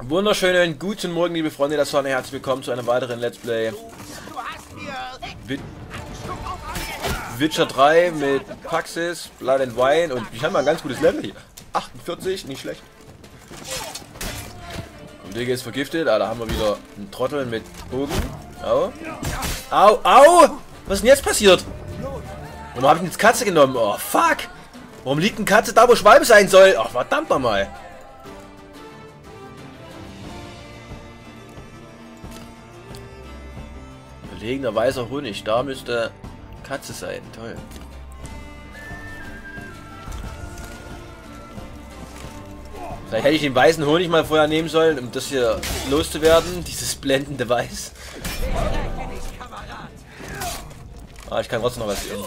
Wunderschönen guten Morgen, liebe Freunde der Sonne. Herzlich willkommen zu einem weiteren Let's Play Witcher 3 mit Paxis, Blood and Wine. Und ich habe mal ein ganz gutes Level hier. 48, nicht schlecht. Und Digga ist vergiftet. Ah, da haben wir wieder einen Trottel mit Bogen. Au. Au, au! Was ist denn jetzt passiert? Warum habe ich jetzt Katze genommen? Oh, fuck! Warum liegt eine Katze da, wo Schwalbe sein soll? Ach, verdammt nochmal. Belegender weißer Honig, da müsste Katze sein, toll. Vielleicht hätte ich den weißen Honig mal vorher nehmen sollen, um das hier loszuwerden, dieses blendende Weiß. Ah, ich kann trotzdem noch was sehen.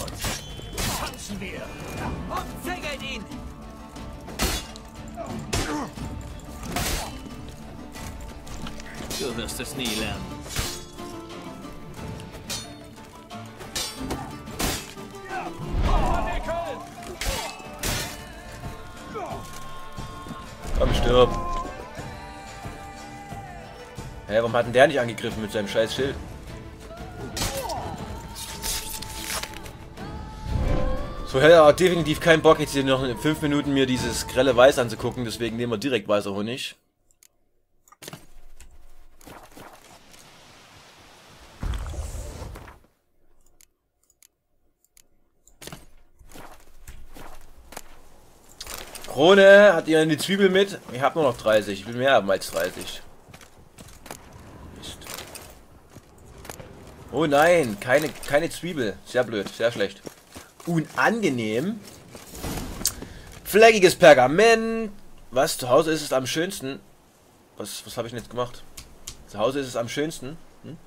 Du wirst es nie lernen. Komm, stirb. Hä, warum hat denn der nicht angegriffen mit seinem scheiß Schild? So, hätte er definitiv keinen Bock, jetzt hier noch in 5 Minuten mir dieses grelle Weiß anzugucken, deswegen nehmen wir direkt weißer Honig. Krone, hat ihr eine Zwiebel mit? Ich habe nur noch 30, ich will mehr haben als 30. Mist. Oh nein, keine Zwiebel. Sehr blöd, sehr schlecht. Unangenehm. Fleckiges Pergament. Was, zu Hause ist es am schönsten? Was habe ich denn jetzt gemacht? Zu Hause ist es am schönsten. Hm?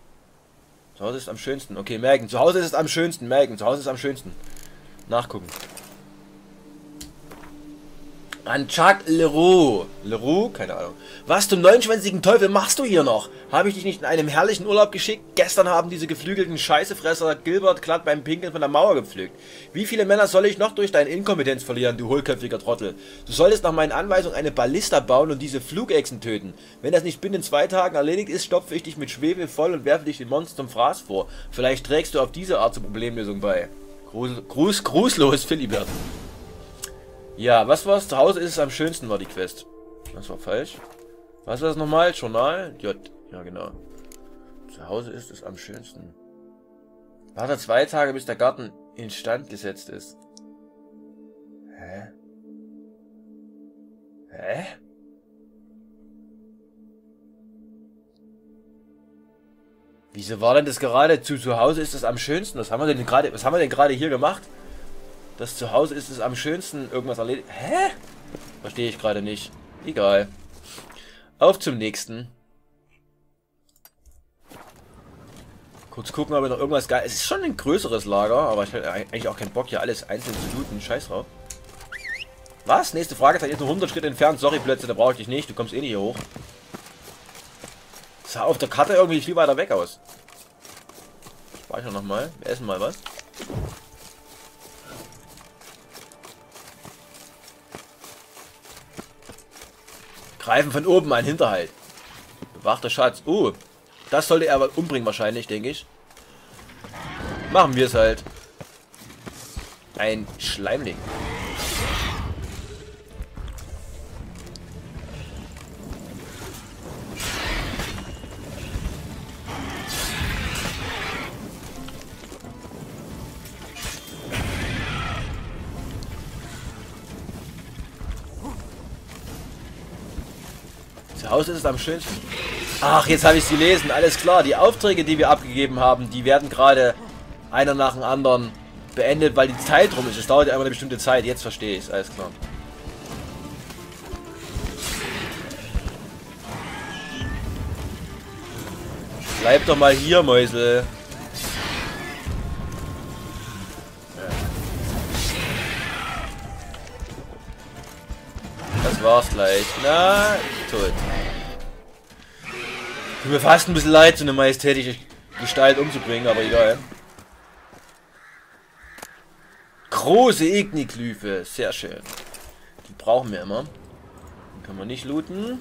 Zu Hause ist es am schönsten. Okay, merken. Zu Hause ist es am schönsten. Merken. Zu Hause ist es am schönsten. Nachgucken. An Chuck Leroux. Leroux? Keine Ahnung. Was zum neunschwänzigen Teufel machst du hier noch? Habe ich dich nicht in einem herrlichen Urlaub geschickt? Gestern haben diese geflügelten Scheißefresser Gilbert glatt beim Pinkeln von der Mauer gepflügt. Wie viele Männer soll ich noch durch deine Inkompetenz verlieren, du hohlköpfiger Trottel? Du solltest nach meinen Anweisungen eine Ballista bauen und diese Flugechsen töten. Wenn das nicht binnen 2 Tagen erledigt ist, stopfe ich dich mit Schwefel voll und werfe dich den Monstern zum Fraß vor. Vielleicht trägst du auf diese Art zur Problemlösung bei. Grußlos, Filibert. Ja, was war's? Zu Hause ist es am schönsten, war die Quest. Das war falsch. Was war das nochmal? Journal? J. Ja, genau. Zu Hause ist es am schönsten. Warte 2 Tage, bis der Garten instand gesetzt ist. Hä? Hä? Wieso war denn das gerade? Zu Hause ist es am schönsten. Was haben wir denn gerade hier gemacht? Das zu Hause ist es am schönsten. Irgendwas erledigt. Hä? Verstehe ich gerade nicht. Egal. Auf zum nächsten. Kurz gucken, ob wir noch irgendwas geil. Es ist schon ein größeres Lager, aber ich hätte eigentlich auch keinen Bock, hier alles einzeln zu looten. Scheiß drauf. Was? Nächste Fragezeichen ist nur 100 Schritte entfernt. Sorry, Blödsinn, da brauche ich dich nicht. Du kommst eh nicht hier hoch. Das sah auf der Karte irgendwie viel weiter weg aus. Speichern nochmal. Wir essen mal was. Greifen von oben, ein Hinterhalt. Bewachter Schatz. Oh, das sollte er aber umbringen wahrscheinlich, denke ich. Machen wir es halt. Ein Schleimling. Haus ist es am schönsten. Ach, jetzt habe ich es gelesen. Alles klar, die Aufträge, die wir abgegeben haben, die werden gerade einer nach dem anderen beendet, weil die Zeit rum ist. Es dauert ja einmal eine bestimmte Zeit. Jetzt verstehe ich es. Alles klar. Bleib doch mal hier, Mäusel. Das war's gleich. Na, tot. Tut mir fast ein bisschen leid, so eine majestätische Gestalt umzubringen, aber egal. Große Igniglyphe, sehr schön. Die brauchen wir immer. Die können wir nicht looten.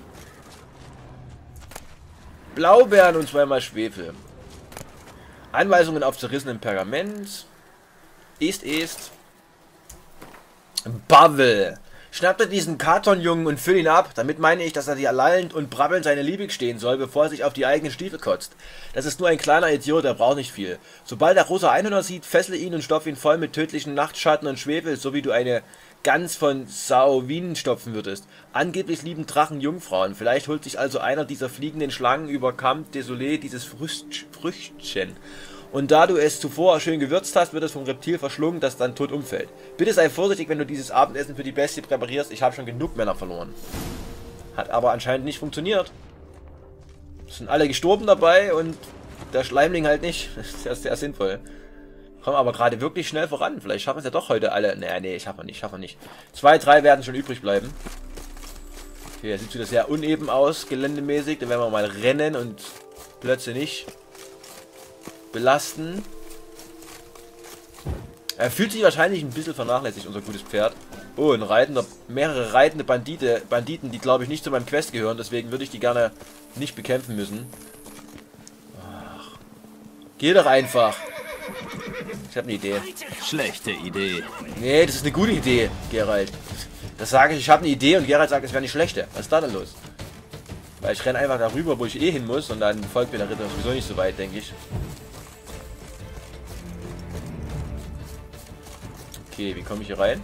Blaubeeren und zweimal Schwefel. Anweisungen auf zerrissenem Pergament. Ist. Bubble. Schnappt er diesen Kartonjungen und füll ihn ab. Damit meine ich, dass er dir lallend und brabbelnd seine Liebig stehen soll, bevor er sich auf die eigenen Stiefel kotzt. Das ist nur ein kleiner Idiot, er braucht nicht viel. Sobald er rosa Einhörner sieht, fessle ihn und stopf ihn voll mit tödlichen Nachtschatten und Schwefel, so wie du eine Gans von Saowinen stopfen würdest. Angeblich lieben Drachen Jungfrauen. Vielleicht holt sich also einer dieser fliegenden Schlangen über Camp Désolé dieses Früchtchen. Und da du es zuvor schön gewürzt hast, wird es vom Reptil verschlungen, das dann tot umfällt. Bitte sei vorsichtig, wenn du dieses Abendessen für die Bestie präparierst. Ich habe schon genug Männer verloren. Hat aber anscheinend nicht funktioniert. Es sind alle gestorben dabei und der Schleimling halt nicht. Das ist ja sehr sinnvoll. Kommen aber gerade wirklich schnell voran. Vielleicht schaffen es ja doch heute alle. Nee, schaffen wir nicht. 2, 3 werden schon übrig bleiben. Okay, da sieht es wieder sehr uneben aus, geländemäßig. Da werden wir mal rennen und plötzlich nicht belasten. Er fühlt sich wahrscheinlich ein bisschen vernachlässigt, unser gutes Pferd. Oh, ein reitender, mehrere reitende Banditen, die glaube ich nicht zu meinem Quest gehören, deswegen würde ich die gerne nicht bekämpfen müssen. Ach, geh doch einfach. Ich habe eine Idee. Schlechte Idee. Nee, das ist eine gute Idee, Gerald. Das sage ich habe eine Idee und Gerald sagt, es wäre nicht schlechte. Was ist da denn los? Weil ich renne einfach darüber, wo ich eh hin muss und dann folgt mir der Ritter sowieso nicht so weit, denke ich. Okay, wie komme ich hier rein?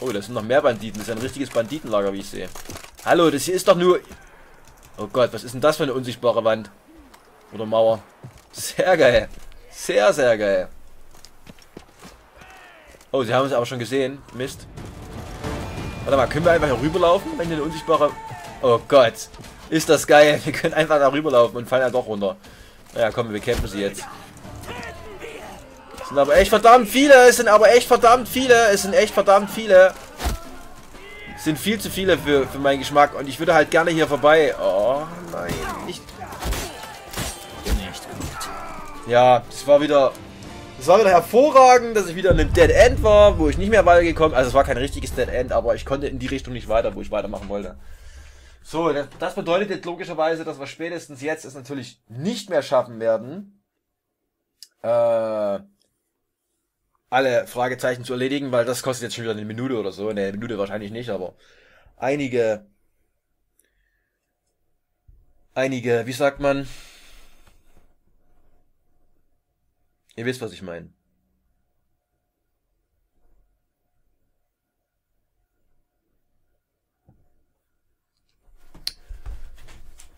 Oh, das sind noch mehr Banditen. Das ist ein richtiges Banditenlager, wie ich sehe. Hallo, das hier ist doch nur... Oh Gott, was ist denn das für eine unsichtbare Wand? Oder Mauer? Sehr geil. Sehr, sehr geil. Oh, sie haben uns aber schon gesehen. Mist. Warte mal, können wir einfach hier rüberlaufen, wenn hier eine unsichtbare... Oh Gott. Ist das geil. Wir können einfach da rüberlaufen und fallen ja doch runter. Naja, komm, wir kämpfen sie jetzt. Es sind aber echt verdammt viele. Es sind viel zu viele für meinen Geschmack. Und ich würde halt gerne hier vorbei. Oh, nein. Nicht gut. Ja, es war wieder hervorragend, dass ich wieder in einem Dead End war, wo ich nicht mehr weitergekommen. Also es war kein richtiges Dead End, aber ich konnte in die Richtung nicht weiter, wo ich weitermachen wollte. So, das bedeutet jetzt logischerweise, dass wir spätestens jetzt es natürlich nicht mehr schaffen werden, alle Fragezeichen zu erledigen, weil das kostet jetzt schon wieder eine Minute oder so. Ne, eine Minute wahrscheinlich nicht, aber einige, wie sagt man? Ihr wisst, was ich meine.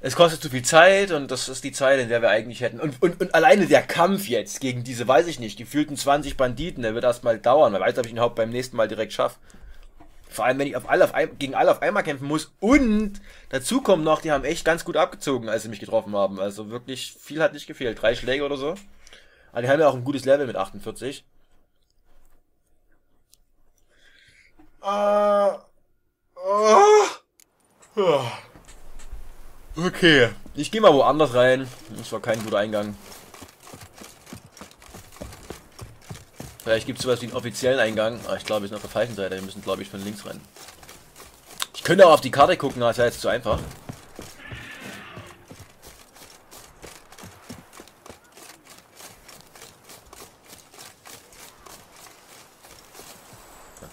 Es kostet zu viel Zeit und das ist die Zeit, in der wir eigentlich hätten. Und alleine der Kampf jetzt gegen diese, weiß ich nicht, gefühlten 20 Banditen, der wird erstmal dauern. Wer weiß, ob ich ihn überhaupt beim nächsten Mal direkt schaffe. Vor allem, wenn ich gegen alle auf einmal kämpfen muss. Und dazu kommen noch, die haben echt ganz gut abgezogen, als sie mich getroffen haben. Also wirklich, viel hat nicht gefehlt. 3 Schläge oder so. Aber die haben ja auch ein gutes Level mit 48. Okay, ich gehe mal woanders rein. Das war kein guter Eingang. Vielleicht gibt es sowas wie einen offiziellen Eingang. Aber ich glaube, wir sind auf der falschen Seite. Wir müssen, glaube ich, von links rein. Ich könnte auch auf die Karte gucken, aber das ist ja jetzt zu einfach.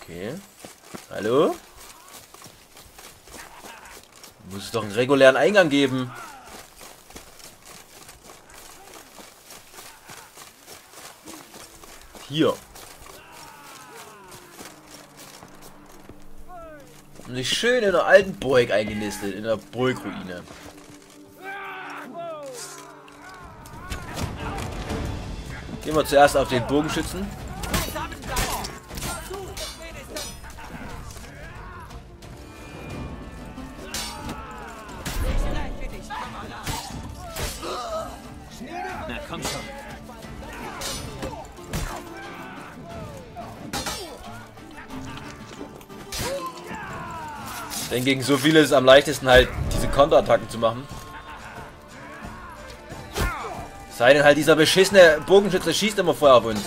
Okay. Hallo? Muss es doch einen regulären Eingang geben. Hier. Und sich schön in der alten Burg eingenistet, in der Burgruine. Gehen wir zuerst auf den Bogenschützen. Denn gegen so viele ist es am leichtesten halt, diese Konterattacken zu machen. Sei denn halt, dieser beschissene Bogenschütze schießt immer vorher auf uns.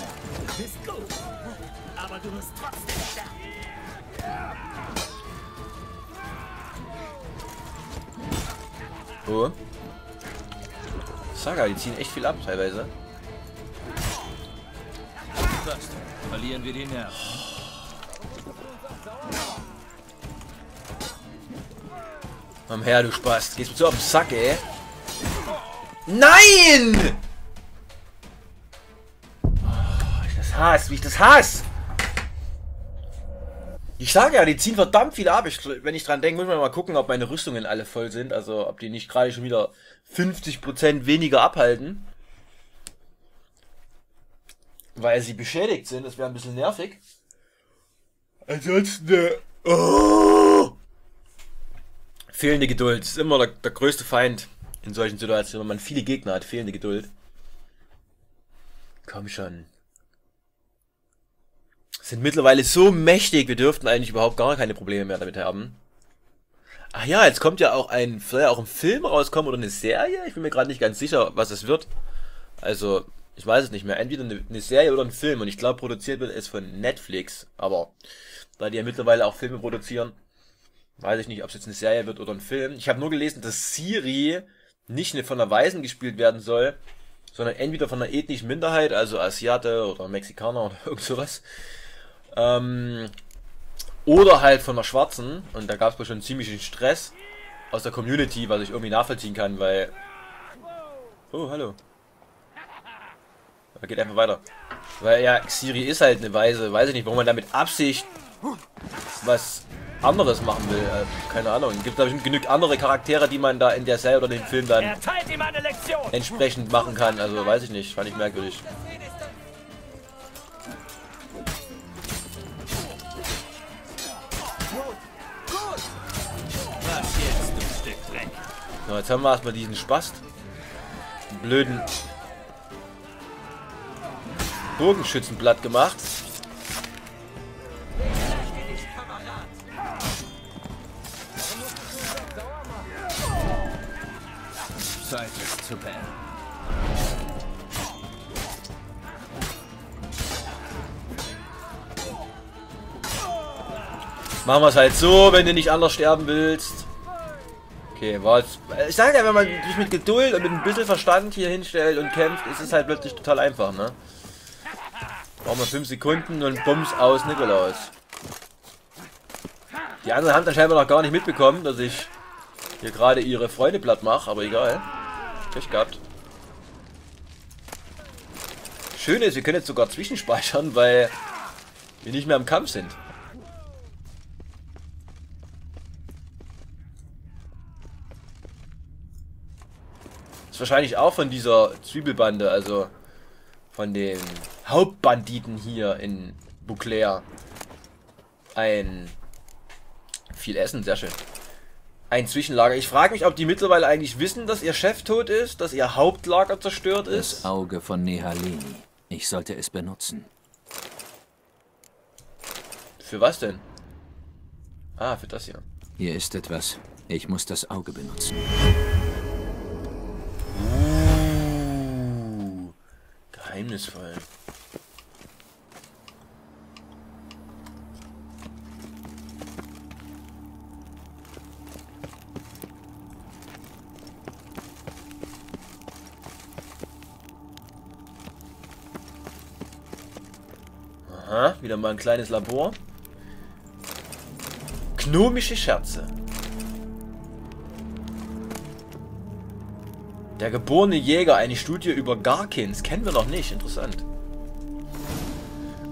Ruhe. Saga, die ziehen echt viel ab teilweise. Fast. Verlieren wir die Nerven. Komm her, du Spast. Gehst mir so auf den Sack, ey. Nein! Oh, ich das hasse, wie ich das hasse! Ich sage ja, die ziehen verdammt viel ab. Wenn ich dran denke, muss man mal gucken, ob meine Rüstungen alle voll sind. Also, ob die nicht gerade schon wieder 50% weniger abhalten. Weil sie beschädigt sind. Das wäre ein bisschen nervig. Ansonsten, oh! Fehlende Geduld. Das ist immer der größte Feind in solchen Situationen. Wenn man viele Gegner hat, fehlende Geduld. Komm schon. Sind mittlerweile so mächtig, wir dürften eigentlich überhaupt gar keine Probleme mehr damit haben. Ach ja, jetzt kommt ja auch ein, soll ja auch ein Film rauskommen oder eine Serie? Ich bin mir gerade nicht ganz sicher, was es wird. Also, ich weiß es nicht mehr. Entweder eine Serie oder ein Film. Und ich glaube, produziert wird es von Netflix. Aber da die ja mittlerweile auch Filme produzieren, weiß ich nicht, ob es jetzt eine Serie wird oder ein Film. Ich habe nur gelesen, dass Siri nicht von einer Weisen gespielt werden soll, sondern entweder von einer ethnischen Minderheit, also Asiate oder Mexikaner oder irgend sowas. Oder halt von der Schwarzen, und da gab es schon ziemlichen Stress aus der Community, was ich irgendwie nachvollziehen kann, weil... Oh, hallo. Da geht einfach weiter. Weil ja, Siri ist halt eine Weise, weiß ich nicht, warum man damit Absicht was anderes machen will. Keine Ahnung, es gibt da bestimmt genügend andere Charaktere, die man da in der Serie oder dem Film dann entsprechend machen kann, also weiß ich nicht, fand ich merkwürdig. So, jetzt haben wir erstmal diesen Spast. Blöden Bogenschützenblatt gemacht. Zeit ist zu bad. Machen wir es halt so, wenn du nicht anders sterben willst. Okay, war jetzt. Ich sage ja, wenn man sich mit Geduld und mit ein bisschen Verstand hier hinstellt und kämpft, ist es halt plötzlich total einfach, ne? Brauchen wir 5 Sekunden und bums aus Nikolaus. Die anderen haben dann scheinbar noch gar nicht mitbekommen, dass ich hier gerade ihre Freunde platt mache, aber egal. Pech gehabt. Schön ist, wir können jetzt sogar zwischenspeichern, weil wir nicht mehr im Kampf sind. Wahrscheinlich auch von dieser Zwiebelbande, also von den Hauptbanditen hier in Bouclair. Viel Essen, sehr schön. Ein Zwischenlager. Ich frage mich, ob die mittlerweile eigentlich wissen, dass ihr Chef tot ist, dass ihr Hauptlager zerstört ist. Das Auge von Nehaleni. Ich sollte es benutzen. Für was denn? Ah, für das hier. Hier ist etwas. Ich muss das Auge benutzen. Geheimnisvoll. Aha, wieder mal ein kleines Labor. Gnomische Scherze. Der geborene Jäger, eine Studie über Garkins. Kennen wir noch nicht, interessant.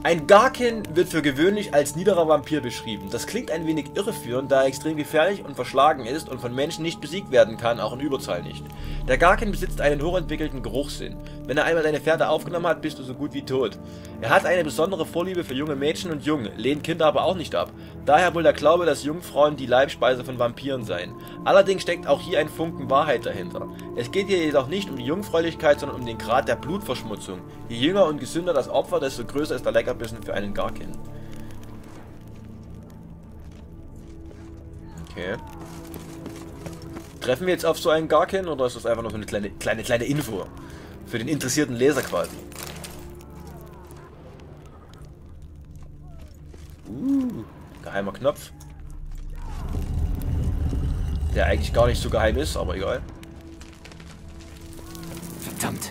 Ein Garkin wird für gewöhnlich als niederer Vampir beschrieben. Das klingt ein wenig irreführend, da er extrem gefährlich und verschlagen ist und von Menschen nicht besiegt werden kann, auch in Überzahl nicht. Der Garkin besitzt einen hochentwickelten Geruchssinn. Wenn er einmal deine Fährte aufgenommen hat, bist du so gut wie tot. Er hat eine besondere Vorliebe für junge Mädchen und Jungen, lehnt Kinder aber auch nicht ab. Daher wohl der Glaube, dass Jungfrauen die Leibspeise von Vampiren seien. Allerdings steckt auch hier ein Funken Wahrheit dahinter. Es geht hier jedoch nicht um die Jungfräulichkeit, sondern um den Grad der Blutverschmutzung. Je jünger und gesünder das Opfer, desto größer ist der Leckerbissen für einen Garkin. Okay. Treffen wir jetzt auf so einen Garkin oder ist das einfach nur so eine kleine Info? Für den interessierten Leser quasi. Geheimer Knopf. Der eigentlich gar nicht so geheim ist, aber egal. Verdammt.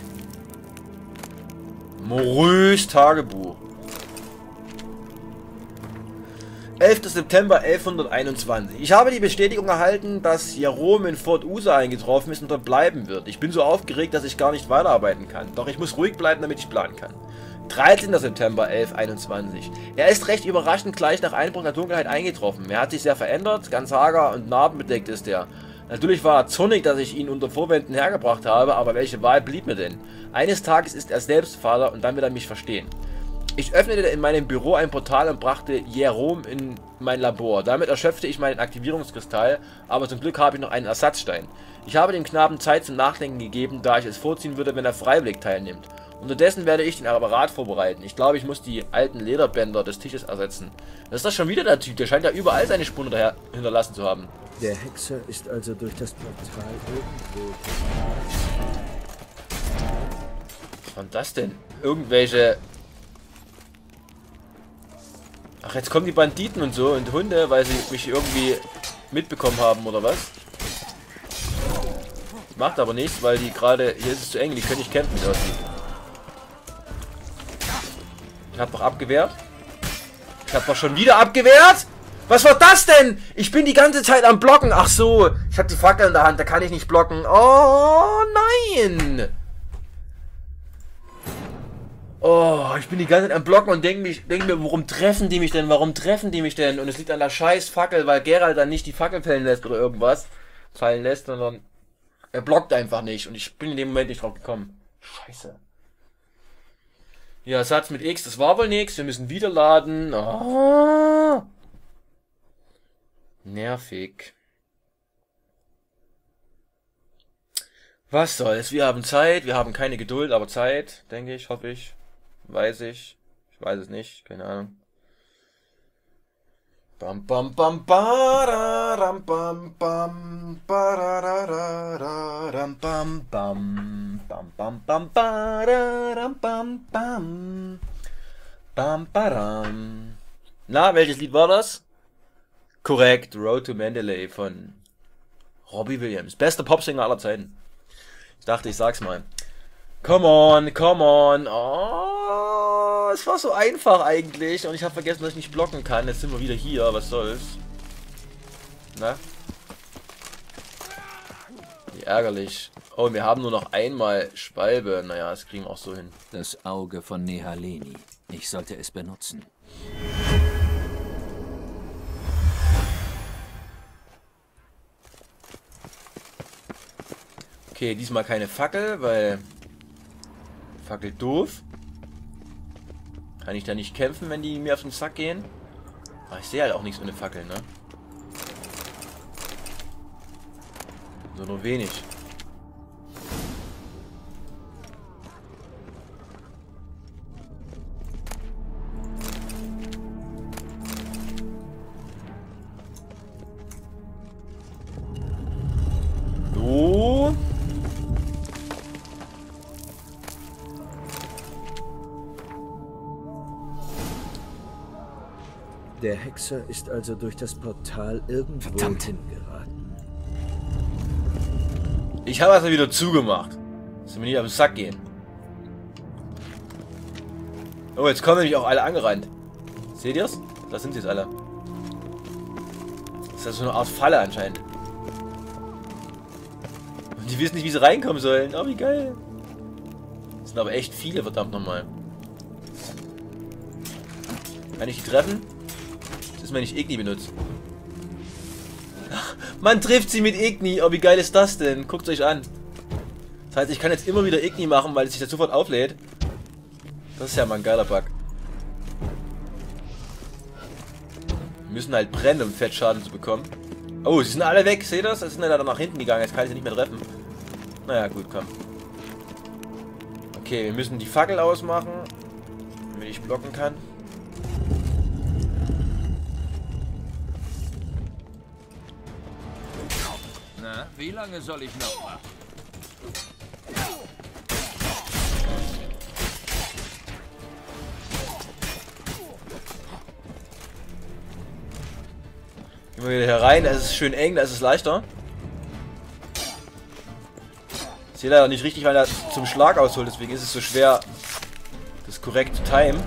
Maurice Tagebuch. 11. September 1121. Ich habe die Bestätigung erhalten, dass Jérôme in Fort USA eingetroffen ist und dort bleiben wird. Ich bin so aufgeregt, dass ich gar nicht weiterarbeiten kann. Doch ich muss ruhig bleiben, damit ich planen kann. 13. September 1121. Er ist recht überraschend gleich nach Einbruch der Dunkelheit eingetroffen. Er hat sich sehr verändert, ganz hager und narbenbedeckt ist er. Natürlich war er zornig, dass ich ihn unter Vorwänden hergebracht habe, aber welche Wahl blieb mir denn? Eines Tages ist er selbst Vater und dann wird er mich verstehen. Ich öffnete in meinem Büro ein Portal und brachte Jérôme in mein Labor. Damit erschöpfte ich meinen Aktivierungskristall, aber zum Glück habe ich noch einen Ersatzstein. Ich habe dem Knaben Zeit zum Nachdenken gegeben, da ich es vorziehen würde, wenn er freiwillig teilnimmt. Unterdessen werde ich den Apparat vorbereiten. Ich glaube, ich muss die alten Lederbänder des Tisches ersetzen. Das ist doch schon wieder der Typ, der scheint ja überall seine Spuren hinterlassen zu haben. Der Hexer ist also durch das Portal irgendwo... Was war das denn? Irgendwelche... Ach, jetzt kommen die Banditen und so und Hunde, weil sie mich irgendwie mitbekommen haben, oder was? Macht aber nichts, weil die gerade... Hier ist es zu eng, die können nicht campen, wie das aussieht. Ich hab doch abgewehrt. Ich hab doch schon wieder abgewehrt? Was war das denn? Ich bin die ganze Zeit am Blocken. Ach so, ich hab die Fackel in der Hand, da kann ich nicht blocken. Oh, nein! Oh, ich bin die ganze Zeit am Blocken und denk mir, warum treffen die mich denn? Und es liegt an der scheiß Fackel, weil Gerald dann nicht die Fackel fällen lässt oder irgendwas. Fallen lässt, sondern er blockt einfach nicht. Und ich bin in dem Moment nicht drauf gekommen. Scheiße. Ja, Satz mit X, das war wohl nix. Wir müssen wieder laden. Oh. Nervig. Was soll's? Wir haben Zeit, wir haben keine Geduld, aber Zeit, denke ich, hoffe ich. Weiß ich. Ich weiß es nicht. Keine Ahnung. Bam bam bam bam bam bam bam bam bam bam bam bam bam bam bam. Na, welches Lied war das? Korrekt, Road to Mandalay von Robbie Williams. Bester Popsänger aller Zeiten. Ich dachte, ich sag's mal. Come on, come on. Oh, es war so einfach eigentlich. Und ich habe vergessen, dass ich nicht blocken kann. Jetzt sind wir wieder hier. Was soll's? Na? Wie ärgerlich. Oh, wir haben nur noch einmal Schwalbe. Naja, das kriegen wir auch so hin. Das Auge von Nehaleni. Ich sollte es benutzen. Okay, diesmal keine Fackel, weil... Fackel doof. Kann ich da nicht kämpfen, wenn die mir auf den Sack gehen? Aber ich sehe halt auch nichts ohne Fackel, ne? So nur wenig. Der Hexer ist also durch das Portal irgendwo hingeraten. Ich habe also wieder zugemacht. Dass sie mir nicht auf den Sack gehen. Oh, jetzt kommen nämlich auch alle angerannt. Seht ihr's? Da sind sie jetzt alle. Das ist also eine Art Falle anscheinend. Und die wissen nicht, wie sie reinkommen sollen. Oh, wie geil. Das sind aber echt viele, verdammt nochmal. Kann ich die treffen? Wenn ich Igni benutze. Man trifft sie mit Igni. Oh, wie geil ist das denn? Guckt euch an. Das heißt, ich kann jetzt immer wieder Igni machen, weil es sich jetzt sofort auflädt. Das ist ja mal ein geiler Bug. Wir müssen halt brennen, um Fettschaden zu bekommen. Oh, sie sind alle weg. Seht ihr das? Sie sind ja leider nach hinten gegangen. Jetzt kann ich sie nicht mehr treffen. Naja, gut, komm. Okay, wir müssen die Fackel ausmachen, damit ich blocken kann. Wie lange soll ich noch machen? Gehen wir wieder herein, es ist schön eng, da ist es leichter. Ich sehe leider nicht richtig, weil er zum Schlag ausholt, deswegen ist es so schwer, das korrekt zu timen.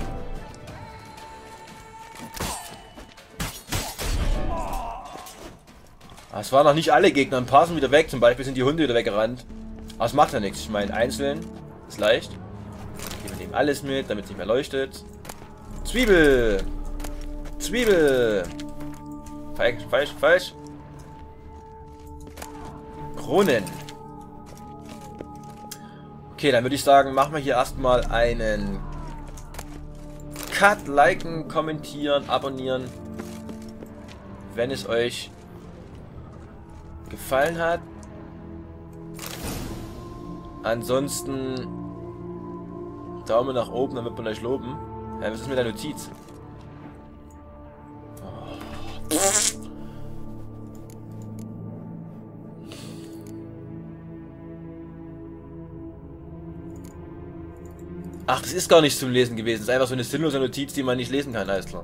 Es waren noch nicht alle Gegner, ein paar sind wieder weg, zum Beispiel sind die Hunde wieder weggerannt. Aber es macht ja nichts, ich meine, einzeln ist leicht. Wir nehmen alles mit, damit es nicht mehr leuchtet. Zwiebel! Zwiebel! Falsch, falsch, falsch. Kronen. Okay, dann würde ich sagen, machen wir hier erstmal einen Cut, liken, kommentieren, abonnieren, wenn es euch gefallen hat. Ansonsten Daumen nach oben, damit man euch loben. Ja, was ist mit der Notiz? Oh. Ach, das ist gar nichts zum Lesen gewesen. Das ist einfach so eine sinnlose Notiz, die man nicht lesen kann, alles klar.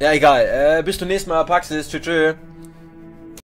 Ja, egal. Bis zum nächsten Mal, Paxis. Tschüss.